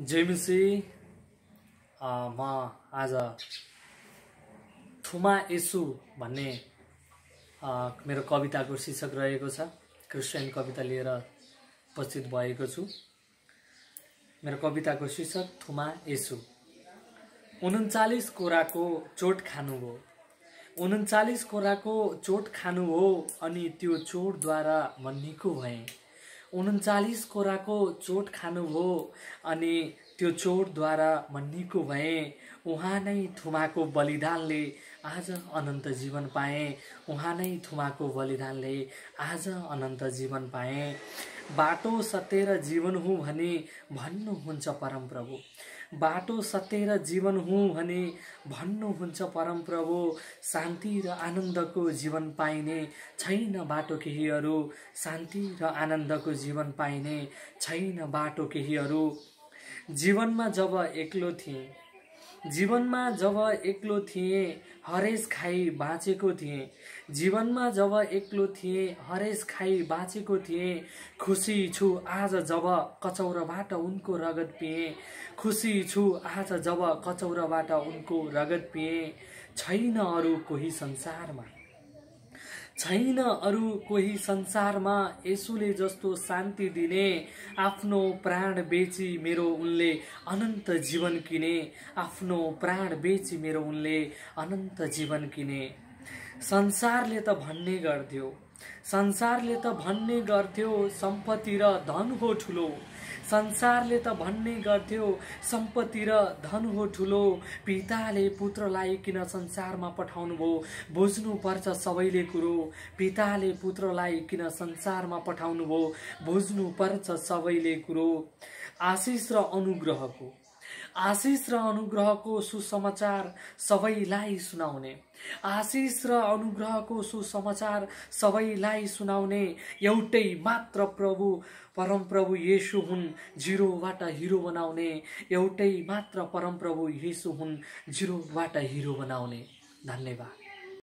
जेमिसी म आज थुमा येशू भन्ने मेरो कविताको शीर्षक रहेको छ। क्रिश्चियन कविता लिएर उपस्थित भएको छु। मेरो कविताको शीर्षक थुमा येशू। 39 कोराको चोट खानु हो, 39 कोराको चोट खानु हो, अनि त्यो चोटद्वारा म निको भएँ। 39 कोराको चोट खानु हो, अनि त्यो चोटद्वारा म निको भएँ। उहाँ नै थुमाको बलिदानले आज अनन्त जीवन पाएँ। उहाँ नै थुमाको बलिदानले आज अनन्त जीवन पाएँ। बाटो सत्य जीवन हुँ भने भन्नुहुन्छ परमप्रभु। बाटो सत्य जीवन हुँ भने भन्नुहुन्छ परमप्रभु। शान्ति र आनन्दको जीवन पाइने छैन बाटो केही अरू। शान्ति र आनन्दको जीवन पाइने छैन बाटो केही अरू। जीवनमा जब एक्लो थिएँ हरेस खाई बाँचेको थिएँ। जीवनमा जब एक्लो थिएँ हरेस खाई बाँचेको थिएँ। खुसी छु आज जब कचौराबाट उनको रगत पिएँ। खुसी छु आज जब कचौराबाट उनको रगत पिएँ। छैन अरू कोही संसारमा, छैन अरू कोही संसारमा येशूले जस्तो शान्ति दिने। आफ्नो प्राण बेची मेरो उनले अनन्त जीवन किने। आफ्नो प्राण बेची मेरो उनले अनन्त जीवन किने। संसारले त भन्ने गर्थ्यो, संसारले त भन्ने गर्थ्यो सम्पत्ति र धन हो ठुलो। संसारले त भन्ने गर्थ्यो सम्पत्ति र धन हो ठुलो। पिताले पुत्रलाई किन संसारमा पठाउनु भो, बुझ्नुपर्छ सबैले कुरो। पिताले पुत्रलाई किन संसारमा पठाउनु भो, बुझ्नुपर्छ सबैले कुरो। आशिष र अनुग्रहको सुसमाचार सबैलाई सुनाउने। आशिष र अनुग्रहको सुसमाचार सबैलाई सुनाउने एउटै मात्र प्रभु परमप्रभु येशू हुन्, जिरोबाट हिरो बनाउने। एउटै मात्र परमप्रभु येशू हुन्, जिरोबाट हिरो बनाउने। धन्यवाद।